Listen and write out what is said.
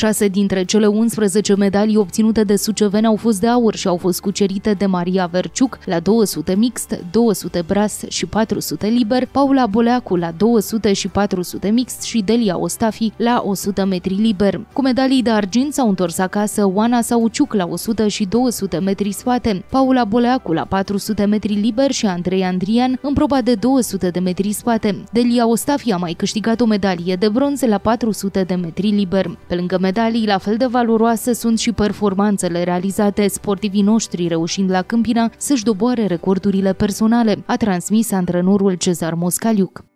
6 dintre cele 11 medalii obținute de suceveni au fost de aur și au fost cucerite de Maria Verciuc la 200 mixt, 200 bras și 400 liber, Paula Boleacu la 200 și 400 mixt și Delia Ostafi la 100 metri liber. Cu medalii de argint s-au întors acasă Oana Sauciuc la 100 și 200 metri spate, Paula Boleacu la 400 metri liber și Andrei Andrian în proba de 200 de metri spate. Delia Ostafi a mai câștigat o medalie de bronz la 400 de metri liber. Pe lângă medalii, la fel de valoroase sunt și performanțele realizate, sportivii noștri reușind la Câmpina să-și doboare recordurile personale, a transmis antrenorul Cezar Moscaliuc.